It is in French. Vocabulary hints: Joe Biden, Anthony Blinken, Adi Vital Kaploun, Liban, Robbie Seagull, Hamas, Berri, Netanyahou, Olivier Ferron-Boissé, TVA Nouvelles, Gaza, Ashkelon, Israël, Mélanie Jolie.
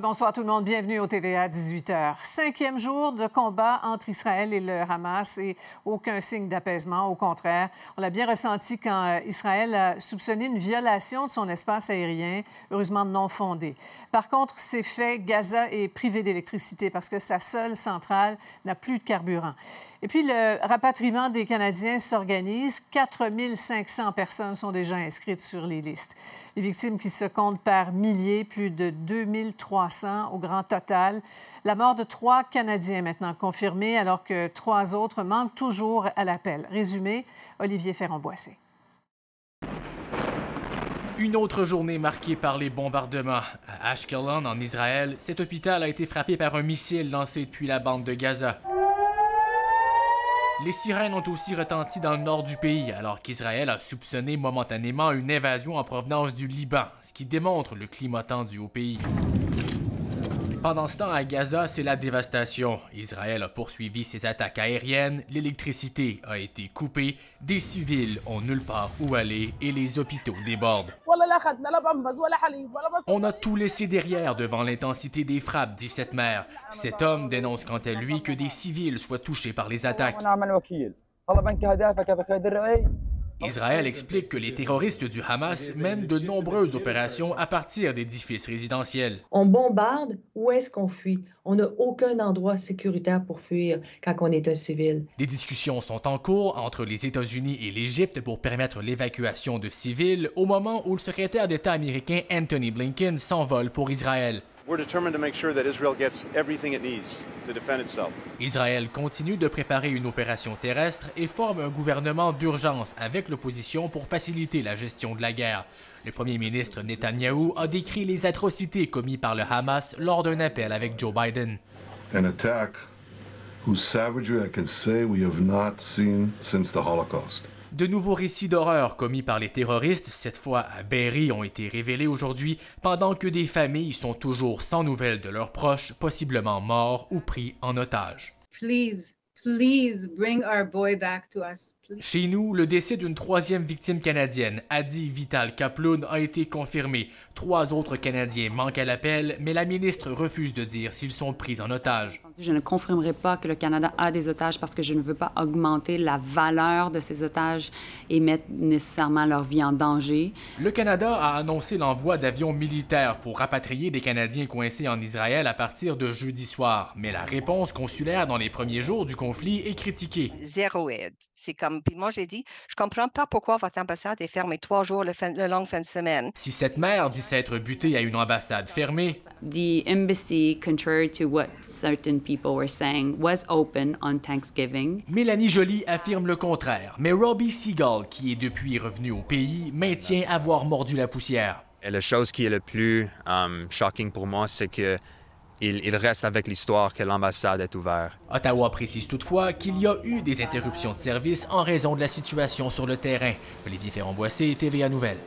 Bonsoir tout le monde, bienvenue au TVA 18h. 5e jour de combat entre Israël et le Hamas et aucun signe d'apaisement, au contraire. On l'a bien ressenti quand Israël a soupçonné une violation de son espace aérien, heureusement non fondée. Par contre, c'est fait, Gaza est privé d'électricité parce que sa seule centrale n'a plus de carburant. Et puis, le rapatriement des Canadiens s'organise. 4500 personnes sont déjà inscrites sur les listes. Les victimes qui se comptent par milliers, plus de 2300 au grand total. La mort de 3 Canadiens maintenant confirmée, alors que 3 autres manquent toujours à l'appel. Résumé, Olivier Ferron-Boissé. Une autre journée marquée par les bombardements. À Ashkelon, en Israël, cet hôpital a été frappé par un missile lancé depuis la bande de Gaza. Les sirènes ont aussi retenti dans le nord du pays, alors qu'Israël a soupçonné momentanément une invasion en provenance du Liban, ce qui démontre le climat tendu au pays. Pendant ce temps, à Gaza, c'est la dévastation. Israël a poursuivi ses attaques aériennes, l'électricité a été coupée, des civils ont nulle part où aller et les hôpitaux débordent. On a tout laissé derrière devant l'intensité des frappes, dit cette mère. Cet homme dénonce quant à lui que des civils soient touchés par les attaques. Israël explique que les terroristes du Hamas mènent de nombreuses opérations à partir d'édifices résidentiels. On bombarde, où est-ce qu'on fuit? On n'a aucun endroit sécuritaire pour fuir quand on est un civil. Des discussions sont en cours entre les États-Unis et l'Égypte pour permettre l'évacuation de civils au moment où le secrétaire d'État américain Anthony Blinken s'envole pour Israël. Israël continue de préparer une opération terrestre et forme un gouvernement d'urgence avec l'opposition pour faciliter la gestion de la guerre. Le premier ministre Netanyahou a décrit les atrocités commises par le Hamas lors d'un appel avec Joe Biden. An attack whose savagery I can say we have not seen since the Holocaust. De nouveaux récits d'horreur commis par les terroristes, cette fois à Berri, ont été révélés aujourd'hui, pendant que des familles sont toujours sans nouvelles de leurs proches, possiblement morts ou pris en otage. Please. Please bring our boy back to us. Chez nous, le décès d'une 3e victime canadienne, Adi Vital Kaploun, a été confirmé. 3 autres Canadiens manquent à l'appel, mais la ministre refuse de dire s'ils sont pris en otage. Je ne confirmerai pas que le Canada a des otages parce que je ne veux pas augmenter la valeur de ces otages et mettre nécessairement leur vie en danger. Le Canada a annoncé l'envoi d'avions militaires pour rapatrier des Canadiens coincés en Israël à partir de jeudi soir, mais la réponse consulaire dans les premiers jours du conflit est critiqué. Zéro aide. C'est comme, puis moi j'ai dit, je comprends pas pourquoi votre ambassade est fermée 3 jours le long fin de semaine. Si cette mère dit s'être butée à une ambassade fermée, the embassy, contrary to what certain people were saying, was open on Thanksgiving. Mélanie Jolie affirme le contraire, mais Robbie Seagull, qui est depuis revenu au pays, maintient avoir mordu la poussière. Et la chose qui est le plus shocking pour moi, c'est que il reste avec l'histoire que l'ambassade est ouverte. Ottawa précise toutefois qu'il y a eu des interruptions de service en raison de la situation sur le terrain. Olivier Ferron-Boissé, TVA Nouvelles.